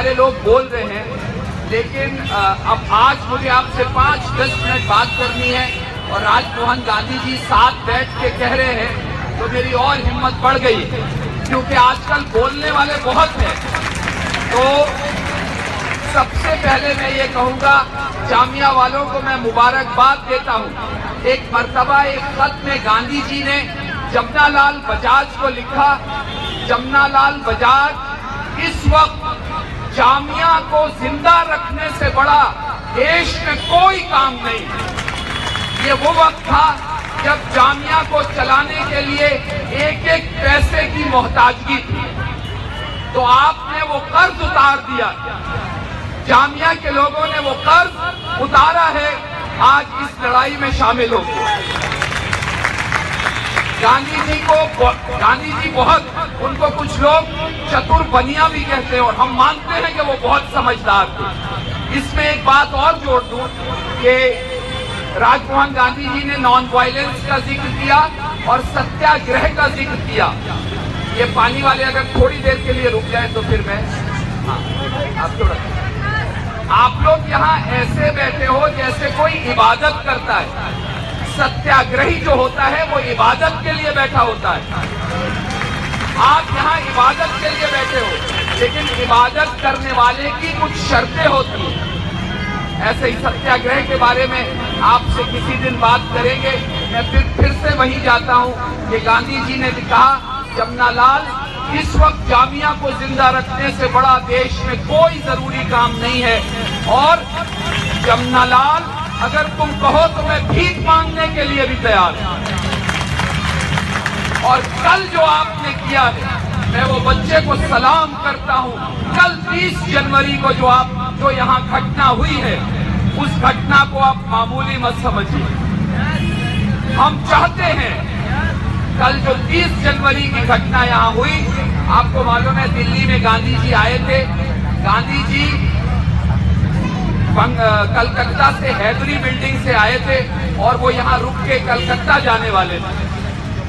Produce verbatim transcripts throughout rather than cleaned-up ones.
सारे लोग बोल रहे हैं, लेकिन अब आज मुझे आपसे पाँच दस मिनट बात करनी है और राजमोहन गांधी जी साथ बैठ के कह रहे हैं तो मेरी और हिम्मत बढ़ गई, क्योंकि आजकल बोलने वाले बहुत हैं। तो सबसे पहले मैं ये कहूँगा, जामिया वालों को मैं मुबारकबाद देता हूँ। एक मरतबा एक खत में गांधी जी ने जमनालाल बजाज को लिखा, जमनालाल बजाज, इस वक्त जामिया को जिंदा रखने से बड़ा देश में कोई काम नहीं। ये वो वक्त था जब जामिया को चलाने के लिए एक एक पैसे की मोहताजगी थी, तो आपने वो कर्ज उतार दिया। जामिया के लोगों ने वो कर्ज उतारा है, आज इस लड़ाई में शामिल हो गए। गांधी जी को गांधी जी बहुत, उनको कुछ लोग चतुर बनिया भी कहते हैं और हम मानते हैं कि वो बहुत समझदार थे। इसमें एक बात और जोड़ दूं कि राजमोहन गांधी जी ने नॉन वायलेंस का जिक्र किया और सत्याग्रह का जिक्र किया। ये पानी वाले अगर थोड़ी देर के लिए रुक जाए तो फिर मैं आप लोग आप लोग यहाँ ऐसे बैठे हो जैसे कोई इबादत करता है। सत्याग्रही जो होता है वो इबादत के लिए बैठा होता है। आप यहाँ इबादत के लिए बैठे हो, लेकिन इबादत करने वाले की कुछ शर्तें होती हैं। ऐसे ही सत्याग्रह के बारे में आपसे किसी दिन बात करेंगे। मैं फिर फिर से वहीं जाता हूँ कि गांधी जी ने कहा, जमनालाल, इस वक्त जामिया को जिंदा रखने से बड़ा देश में कोई जरूरी काम नहीं है। और जमनालाल, अगर तुम कहो तो मैं भीख मांगने के लिए भी तैयार हूं। और कल जो आपने किया है, मैं वो बच्चे को सलाम करता हूं। कल तीस जनवरी को जो आप जो यहाँ घटना हुई है, उस घटना को आप मामूली मत समझिए। हम चाहते हैं कल जो तीस जनवरी की घटना यहाँ हुई, आपको मालूम है दिल्ली में गांधी जी आए थे। गांधी जी कलकत्ता से हैदरी बिल्डिंग से आए थे और वो यहाँ रुक के कलकत्ता जाने वाले थे,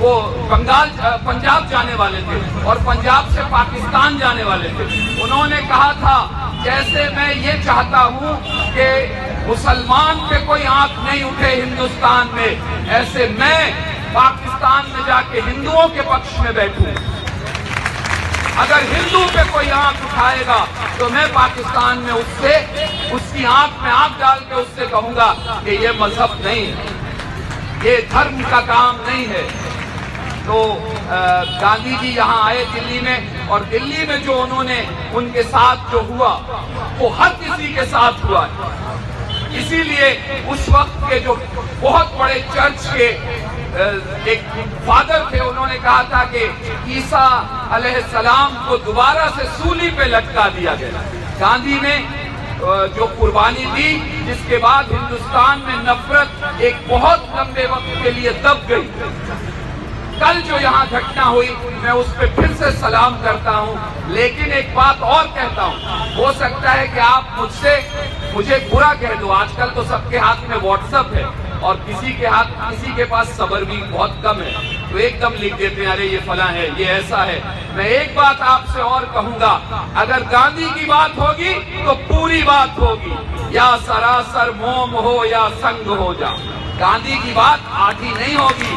वो बंगाल पंजाब जाने वाले थे और पंजाब से पाकिस्तान जाने वाले थे। उन्होंने कहा था, जैसे मैं ये चाहता हूँ कि मुसलमान पे कोई आंख नहीं उठे हिंदुस्तान में, ऐसे मैं पाकिस्तान में जाके हिंदुओं के पक्ष में बैठूँ। अगर हिंदू पे कोई आंख उठाएगा तो मैं पाकिस्तान में उससे उसकी आंख में आंख डाल के उससे कहूंगा कि ये मजहब नहीं है, ये धर्म का काम नहीं है। तो गांधी जी यहाँ आए दिल्ली में, और दिल्ली में जो उन्होंने उनके साथ जो हुआ वो हर किसी के साथ हुआ है। इसीलिए उस वक्त के जो बहुत बड़े चर्च के एक फादर थे, उन्होंने कहा था कि ईसा अलैहिस्सलाम को दोबारा से सूली पे लटका दिया गया। गांधी ने जो कुर्बानी दी, जिसके बाद हिंदुस्तान में नफरत एक बहुत लंबे वक्त के लिए दब गई। कल जो यहाँ घटना हुई, मैं उस पर फिर से सलाम करता हूँ, लेकिन एक बात और कहता हूँ, हो सकता है कि आप मुझसे मुझे बुरा कह दो। आजकल तो सबके हाथ में व्हाट्सएप है और किसी के हाथ किसी के पास सब्र भी बहुत कम है, तो एकदम लिख देते हैं, अरे ये फला है, ये ऐसा है। मैं एक बात आपसे और कहूंगा, अगर गांधी की बात होगी तो पूरी बात होगी, या सरासर मोम हो या संग हो जा। गांधी की बात आधी नहीं होगी।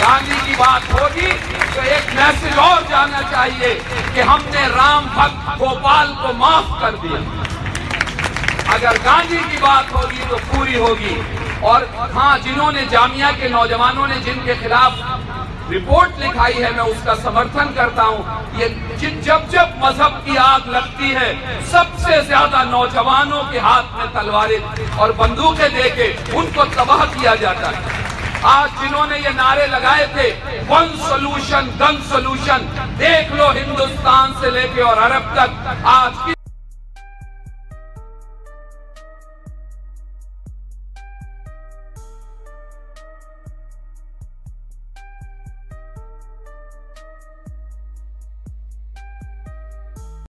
गांधी की बात होगी तो एक मैसेज और जाना चाहिए कि हमने राम भक्त गोपाल को माफ कर दिया। अगर गांधी की बात होगी तो पूरी होगी। और हाँ, जिन्होंने जामिया के नौजवानों ने जिनके खिलाफ रिपोर्ट लिखाई है, मैं उसका समर्थन करता हूँ। ये जब जब मजहब की आग लगती है, सबसे ज्यादा नौजवानों के हाथ में तलवारें और बंदूकें देके उनको तबाह किया जाता है। आज जिन्होंने ये नारे लगाए थे, वन सोल्यूशन गन सोल्यूशन, देख लो हिंदुस्तान से लेके और अरब तक आज